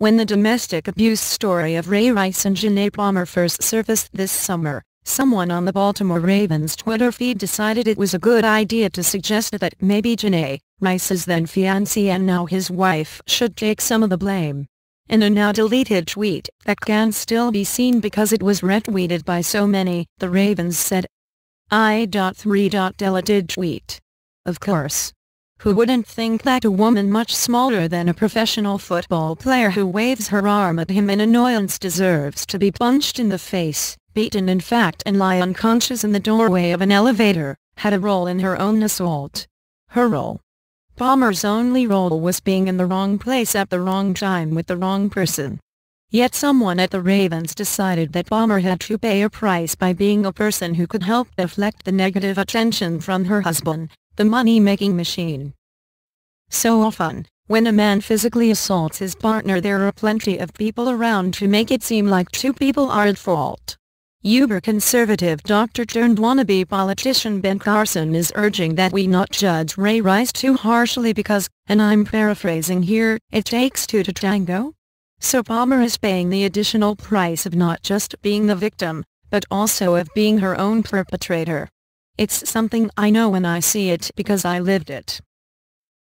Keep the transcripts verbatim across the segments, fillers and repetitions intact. When the domestic abuse story of Ray Rice and Janay Palmer first surfaced this summer, someone on the Baltimore Ravens Twitter feed decided it was a good idea to suggest that maybe Janay, Rice's then fiancée and now his wife, should take some of the blame. In a now-deleted tweet that can still be seen because it was retweeted by so many, the Ravens said, I three deleted tweet. Of course. Who wouldn't think that a woman much smaller than a professional football player who waves her arm at him in annoyance deserves to be punched in the face, beaten in fact, and lie unconscious in the doorway of an elevator, had a role in her own assault? Her role? Palmer's only role was being in the wrong place at the wrong time with the wrong person. Yet someone at the Ravens decided that Palmer had to pay a price by being a person who could help deflect the negative attention from her husband, the money-making machine. So often, when a man physically assaults his partner, there are plenty of people around to make it seem like two people are at fault. Uber-conservative doctor-turned-wannabe politician Ben Carson is urging that we not judge Ray Rice too harshly because, and I'm paraphrasing here, it takes two to tango. So Palmer is paying the additional price of not just being the victim, but also of being her own perpetrator. It's something I know when I see it because I lived it.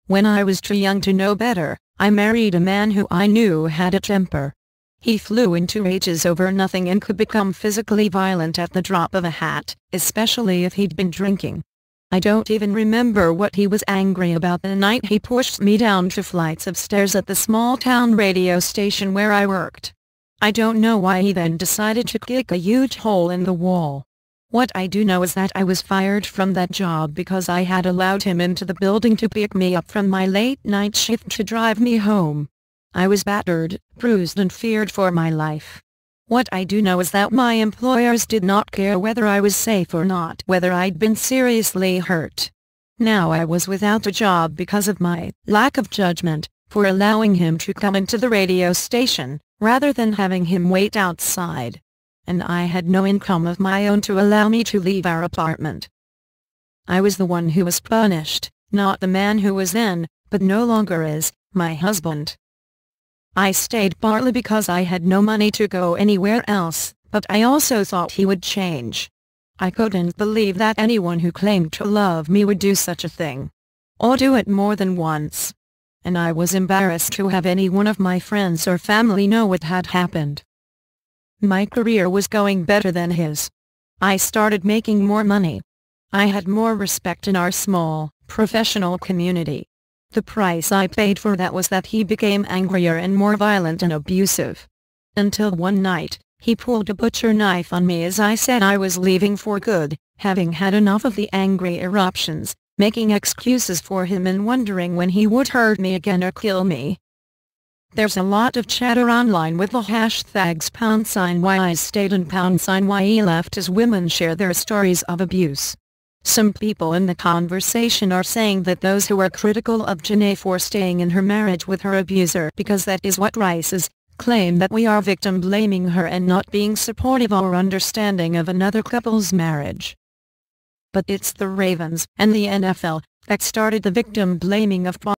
When I was too young to know better, I married a man who I knew had a temper. He flew into rages over nothing and could become physically violent at the drop of a hat, especially if he'd been drinking. I don't even remember what he was angry about the night he pushed me down two flights of stairs at the small-town radio station where I worked. I don't know why he then decided to kick a huge hole in the wall. What I do know is that I was fired from that job because I had allowed him into the building to pick me up from my late-night shift to drive me home. I was battered, bruised and feared for my life. What I do know is that my employers did not care whether I was safe or not, whether I'd been seriously hurt. Now I was without a job because of my lack of judgment, for allowing him to come into the radio station, rather than having him wait outside. And I had no income of my own to allow me to leave our apartment. I was the one who was punished, not the man who was then, but no longer is, my husband. I stayed partly because I had no money to go anywhere else, but I also thought he would change. I couldn't believe that anyone who claimed to love me would do such a thing. Or do it more than once. And I was embarrassed to have any one of my friends or family know what had happened. My career was going better than his. I started making more money. I had more respect in our small, professional community. The price I paid for that was that he became angrier and more violent and abusive. Until one night, he pulled a butcher knife on me as I said I was leaving for good, having had enough of the angry eruptions, making excuses for him and wondering when he would hurt me again or kill me. There's a lot of chatter online with the hashtags pound sign why I stayed and pound sign why he left as women share their stories of abuse. Some people in the conversation are saying that those who are critical of Janay for staying in her marriage with her abuser because that is what Rice is, claim that we are victim blaming her and not being supportive or understanding of another couple's marriage. But it's the Ravens and the N F L that started the victim blaming of Palmer.